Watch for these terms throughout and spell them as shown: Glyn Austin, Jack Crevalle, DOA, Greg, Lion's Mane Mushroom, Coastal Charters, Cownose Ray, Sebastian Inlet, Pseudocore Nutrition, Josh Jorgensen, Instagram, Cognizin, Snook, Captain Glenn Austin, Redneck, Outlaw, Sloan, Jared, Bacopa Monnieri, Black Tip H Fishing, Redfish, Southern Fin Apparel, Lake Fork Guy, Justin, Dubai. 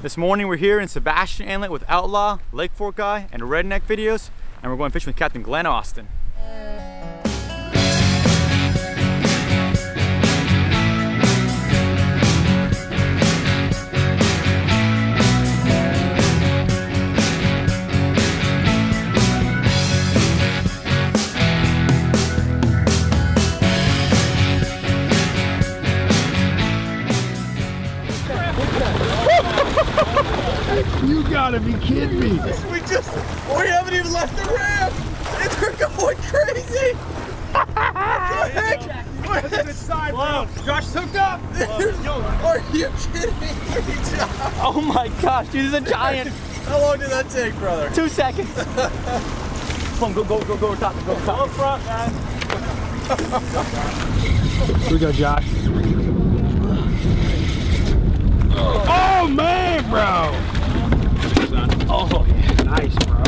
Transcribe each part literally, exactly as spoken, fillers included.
This morning we're here in Sebastian Inlet with Outlaw, Lake Fork Guy, and Redneck videos, and we're going fishing with Captain Glenn Austin. You gotta be kidding me! We just, we haven't even left the ramp, and they're going crazy. What the heck? That's a good side, bro. Josh is hooked up. Are you kidding me, Josh? Oh my gosh, dude, this is a giant. How long did that take, brother? Two seconds. Come on, go, go, go, go, top, go, top. Go up front, guys. Here we go, Josh. Oh, oh man, bro. Oh, yeah. Nice, bro.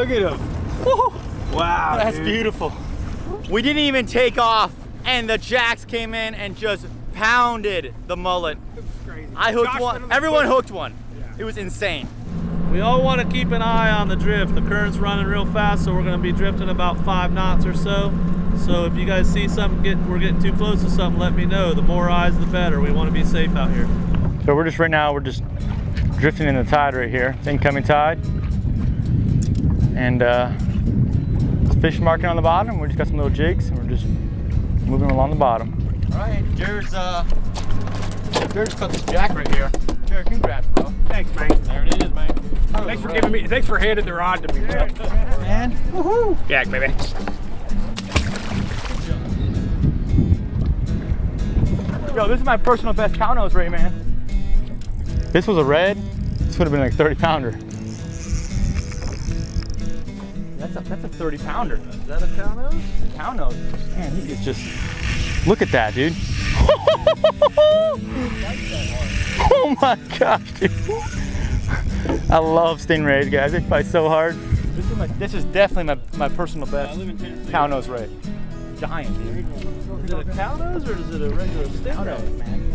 Look at him. Woo. Wow, that's dude. Beautiful. We didn't even take off, and the jacks came in and just pounded the mullet. It was crazy. I hooked Josh one. Everyone boat. hooked one. Yeah. It was insane. We all want to keep an eye on the drift. The current's running real fast, so we're going to be drifting about five knots or so. So if you guys see something, get, we're getting too close to something, let me know. The more eyes, the better. We want to be safe out here. So we're just right now, we're just drifting in the tide right here. It's incoming tide. And uh, fish marking on the bottom. We just got some little jigs and we're just moving along the bottom. All right, Jared's, uh, Jared's cut this jack right here. Jared, congrats, bro. Thanks, man. There it is, man. Oh, thanks for bro. giving me, thanks for handing the rod to me, bro. Man, woohoo. Jack, baby. Yo, this is my personal best cow nose right, man. This was a red, this would have been like thirty pounder. That's a, that's a thirty pounder. Is that a cow nose? Cow nose. Man, he could just, look at that, dude. Oh my gosh, dude. I love stingrays, guys, they fight so hard. This is, my, this is definitely my, my personal best yeah, cow nose ray. Giant, dude. Is it a cow nose or is it a regular stingray, man?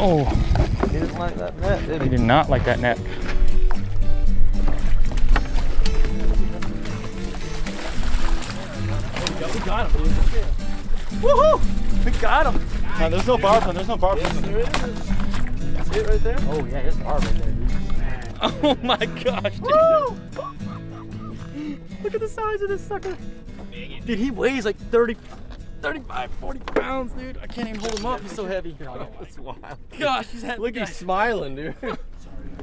Oh, he didn't like that net, did he? He did not like that net. We got him, dude. Woohoo! We got him. Nice. No, there's no barb on, there's no barb on. Yes, there is. That's it right there? Oh, yeah, there's a barb right there, dude. Oh my gosh, dude. Look at the size of this sucker. Dude, he weighs like thirty, thirty-five, forty pounds, dude. I can't even hold him up. He's so heavy. Oh, that's wild. Gosh, he's heavy. Look, he's smiling, dude.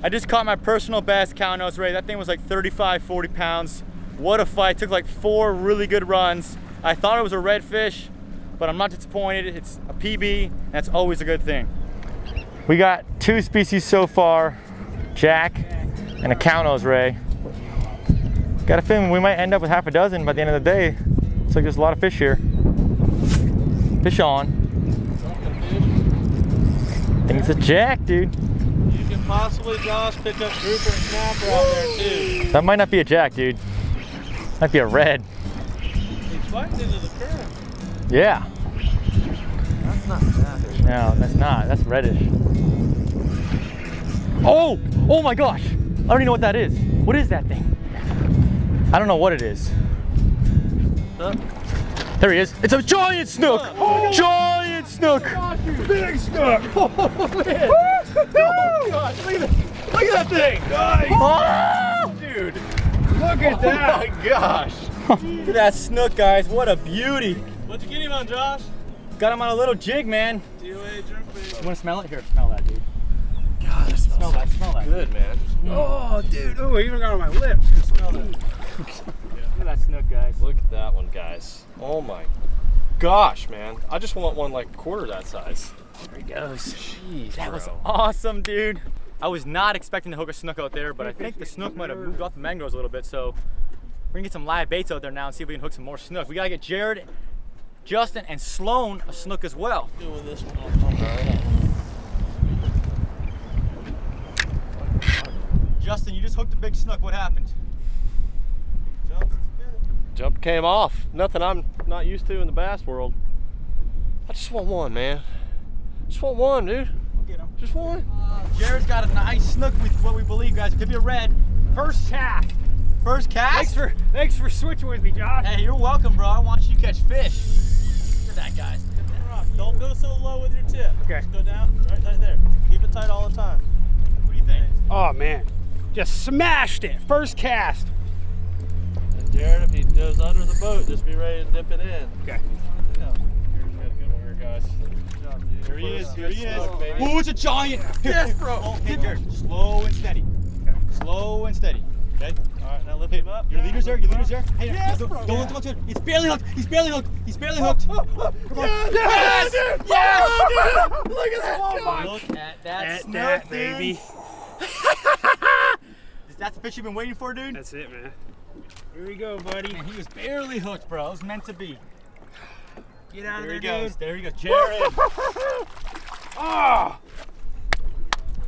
I just caught my personal best cow nose ray. That thing was like thirty-five, forty pounds. What a fight. Took like four really good runs. I thought it was a redfish, but I'm not disappointed. It's a P B. And that's always a good thing. We got two species so far, jack and a cow nose ray. Got a feeling we might end up with half a dozen by the end of the day. Looks like there's a lot of fish here. Fish on. I think it's a jack, dude. You can possibly, Josh, pick up grouper and snapper out there, too. That might not be a jack, dude. Might be a red. He's biting into the current. Yeah. That's not snapper. No, that's not. That's reddish. Oh! Oh my gosh! I don't even know what that is. What is that thing? I don't know what it is. What's up? There he is. It's a giant snook! Oh, giant snook! Oh, gosh, big snook! Oh, man. Oh, gosh. Look, at that. Look at that thing! Nice. Oh. Dude, look at oh, that! Oh my gosh! Look at that snook, guys. What a beauty! What'd you get him on, Josh? Got him on a little jig, man. D O A jerk bait. You wanna smell it? Here, smell that, dude. God, that smells smell so that. Smell that. Good, man. Oh, dude. Oh, I even got on my lips. I smell that. Look at that snook, guys. Look at that one, guys. Oh my gosh, man. I just want one like quarter that size. There he goes. Jeez, that bro. was awesome, dude. I was not expecting to hook a snook out there, but I think the snook might have moved off the mangroves a little bit, so we're gonna get some live baits out there now and see if we can hook some more snook. We gotta get Jared, Justin, and Sloan a snook as well. Doing this one. Justin, you just hooked a big snook. What happened? Jump came off. Nothing I'm not used to in the bass world. I just want one, man. Just want one, dude. We'll get him. Just one. Uh, Jared's got a nice snook with what we believe, guys. Could be a red. First cast. First cast. Thanks for thanks for switching with me, Josh. Hey, you're welcome, bro. I want you to catch fish. Look at that, guys. Look at that. Rock. Don't go so low with your tip. Okay. Just go down right, right there. Keep it tight all the time. What do you think? Oh man, just smashed it. First cast. And Jared, if he goes under the boat, just be ready to dip it in. Okay. Yeah. Jared's got a good one here, guys. Here he is, here he is. Oh, it's a giant! Yes, bro! Oh, hey, Jared, slow and steady. Okay. Slow and steady. Okay? Alright, now lift him up. Your leader's there, your leader's there. Hey, yes, no, bro! Don't look to it. It's barely hooked! He's barely hooked! He's barely hooked! Oh, oh, oh. Come on. Yes! Yes! Dude. Yes! Oh, yes. Dude. Look at that! Oh, my. Look at that snook, that, baby. That's the fish you've been waiting for, dude? That's it, man. Here we go, buddy. Man, he was barely hooked, bro. It was meant to be. Get out there of there, he goes. Dude. There you go, Jared. Oh,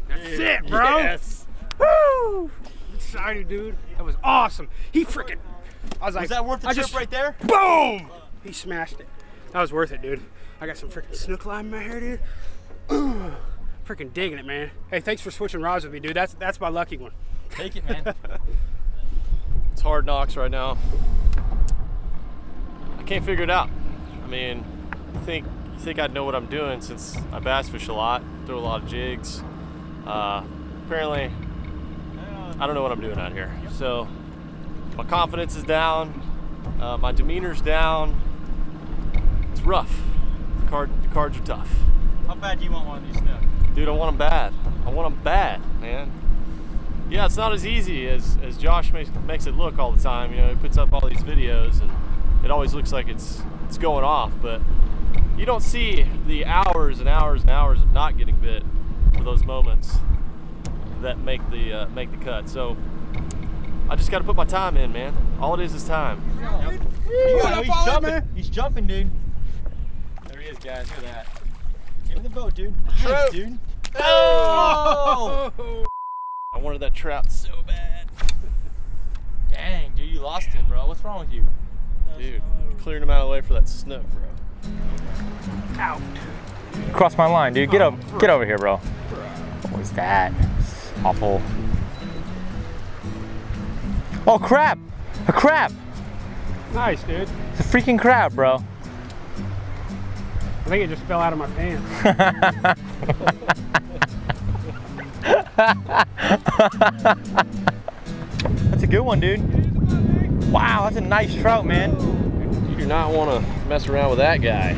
that's yeah. it, bro. Yes. Woo! Excited, dude. That was awesome. He freaking. I was like, was that worth the I trip just, right there? Boom! He smashed it. That was worth it, dude. I got some freaking snook line in my hair, dude. Ooh, freaking digging it, man. Hey, thanks for switching rods with me, dude. That's that's my lucky one. Take it, man. It's hard knocks right now. I can't figure it out. I mean, you think, you think I'd know what I'm doing since I bass fish a lot, throw a lot of jigs. Uh, apparently, I don't know what I'm doing out here. So, my confidence is down, uh, my demeanor's down. It's rough. The, card, the cards are tough. How bad do you want one of these snook? Dude, I want them bad. I want them bad, man. Yeah, it's not as easy as, as Josh makes, makes it look all the time. You know, he puts up all these videos and it always looks like it's it's going off, but you don't see the hours and hours and hours of not getting bit for those moments that make the uh, make the cut. So I just got to put my time in, man. All it is is time. Yep. He got, he's jumping, man. He's jumping, dude. There he is, guys. Look at that. Give him the boat, dude. Nice, dude. Oh! I wanted that trout so bad. Dang, dude, you lost it, bro. What's wrong with you? Dude, clearing him out of the way for that snook, bro. Out. Cross my line, dude. Get, oh, up, get over here, bro. bro. What was that? It's awful. Oh, crap! A crab! Nice, dude. It's a freaking crab, bro. I think it just fell out of my pants. That's a good one, dude. Wow, that's a nice trout, man. You do not want to mess around with that guy.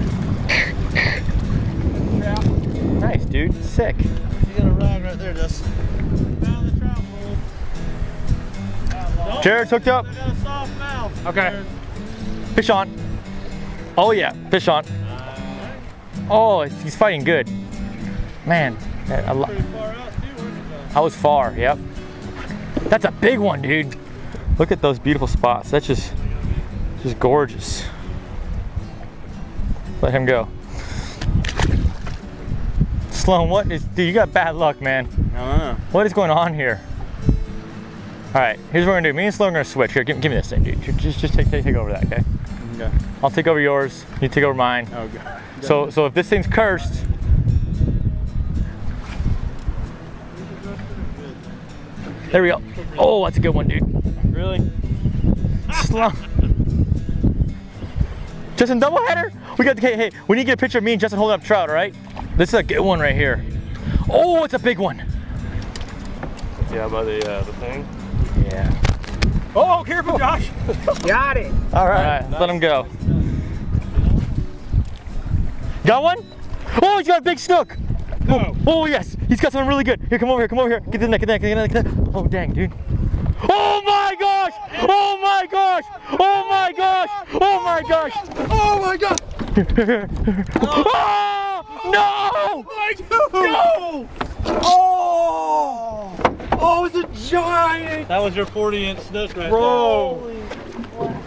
Nice, dude. Sick. You got a rag right there, Justin. Found the trout, boy. Jared's hooked up. I got a soft mouth. Okay. Jared. Fish on. Oh, yeah. Fish on. Uh, oh, he's fighting good. Man. That, I, pretty far out, too, weren't you? I was far, yep. That's a big one, dude. Look at those beautiful spots. That's just, just gorgeous. Let him go. Sloan, what is, dude, you got bad luck, man. I don't know. What is going on here? All right, here's what we're gonna do. Me and Sloan are gonna switch. Here, give, give me this thing, dude. Just, just take, take, take over that, okay? Okay. I'll take over yours, you take over mine. Oh, God. So, so if this thing's cursed, there we go. Oh, that's a good one, dude. Really? Slow. Justin, double header. We got the, hey, hey, we need to get a picture of me and Justin holding up trout, all right? This is a good one right here. Oh, it's a big one. Yeah, by the, uh, the thing. Yeah. Oh, careful, Josh. Got it. All right, all right, nice. Let him go. Got one? Oh, he's got a big snook. No. Oh, oh yes, he's got something really good. Here, come over here, come over here. Get the neck, get the neck, get the neck, get the neck. Oh dang, dude. Oh my gosh! Oh my gosh! Oh my gosh! Oh my gosh! Oh my gosh! Oh no! No! Oh! Oh, it's a giant! That was your forty inch snook right there. Bro! That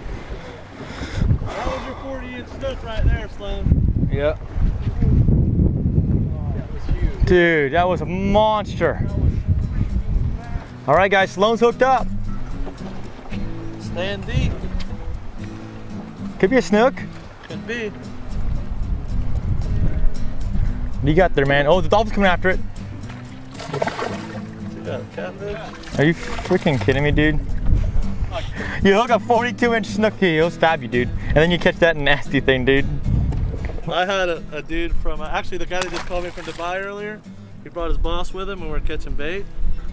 was your forty inch snook right there, Sloan. Yep. Dude, that was a monster. All right, guys, Sloan's hooked up. Stand deep. Could be a snook. Could be. You got there, man. Oh, the dolphin's coming after it. Are you freaking kidding me, dude? You hook a forty-two inch snooki, he'll stab you, dude. And then you catch that nasty thing, dude. I had a, a dude from, uh, actually the guy that just called me from Dubai earlier, he brought his boss with him and we were catching bait.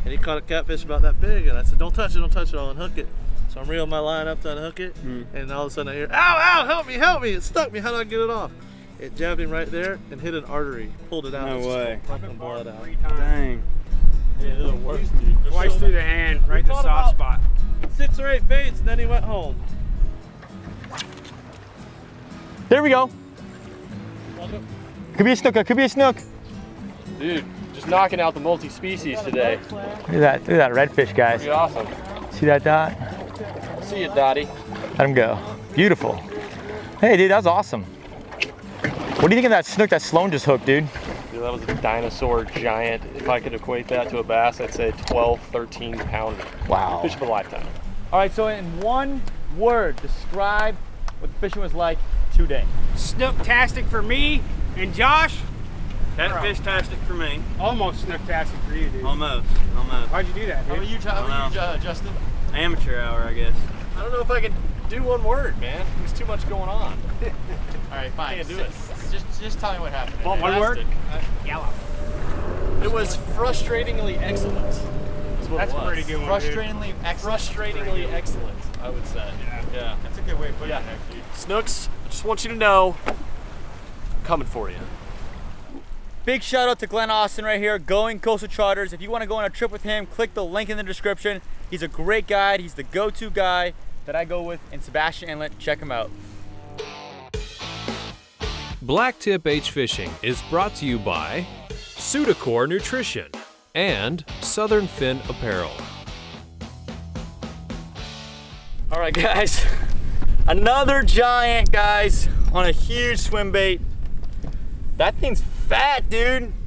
And he caught a catfish about that big and I said, don't touch it, don't touch it, I'll unhook it. So I'm reeling my line up to unhook it, mm. and all of a sudden I hear, ow, ow, help me, help me, it stuck me, how do I get it off? It jabbed him right there and hit an artery, pulled it out. No way. Fucking blood out. Dang. Yeah, it'll work, dude. Twice through the hand, right to the soft spot. Six or eight baits, and then he went home. There we go. Could be a snook, could be a snook. Dude, just knocking out the multi-species today. Look at that, look at that redfish, guys. Pretty awesome. See that dot? See you, Dottie. Let him go. Beautiful. Hey, dude, that was awesome. What do you think of that snook that Sloan just hooked, dude? Dude, that was a dinosaur giant. If I could equate that to a bass, I'd say twelve, thirteen pounder. Wow. Fish of a lifetime. All right, so in one word, describe what the fishing was like today. Snook-tastic for me, and Josh? Catfish-tastic for me. Almost snook-tastic for you, dude. Almost, almost. How'd you do that, dude? How about you, how about you, Justin? Amateur hour, I guess. I don't know if I can do one word, man. There's too much going on. All right, fine. Can't do it. Just, just tell me what happened. One word? Yellow. It was frustratingly excellent. That's a pretty good one, dude. Frustratingly excellent. Frustratingly excellent, I would say. Yeah. Yeah. That's a good way of putting it, actually. Snooks, I just want you to know, I'm coming for you. Big shout out to Glenn Austin right here, going Coastal Charters. If you want to go on a trip with him, click the link in the description. He's a great guide. He's the go-to guy that I go with in Sebastian Inlet. Check him out. Black Tip H Fishing is brought to you by Pseudocore Nutrition and Southern Fin Apparel. All right, guys, another giant, guys, on a huge swim bait. That thing's fat, dude.